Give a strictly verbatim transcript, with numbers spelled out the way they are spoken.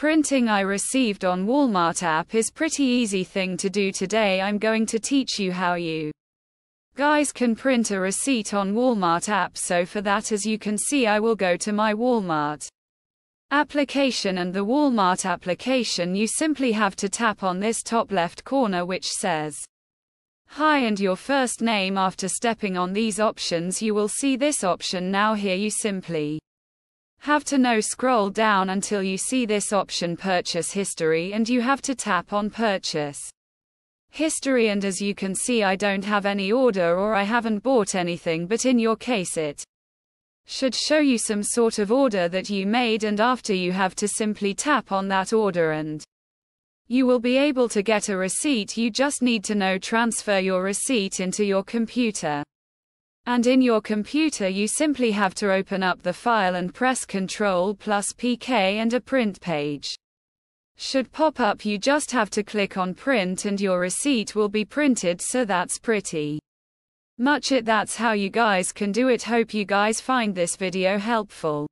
printing I received on Walmart app is pretty easy thing to do today. I'm going to teach you how you guys can print a receipt on Walmart app. So for that, as you can see, I will go to my Walmart application, and the Walmart application, you simply have to tap on this top left corner which says hi and your first name. After stepping on these options, you will see this option. Now here you simply have to no scroll down until you see this option, purchase history, and you have to tap on purchase history. And as you can see, I don't have any order or I haven't bought anything, but in your case it should show you some sort of order that you made, and after you have to simply tap on that order and you will be able to get a receipt. You just need to know transfer your receipt into your computer. And in your computer you simply have to open up the file and press control plus P K, and a print page should pop up. You just have to click on print and your receipt will be printed. So that's pretty much it. That's how you guys can do it. Hope you guys find this video helpful.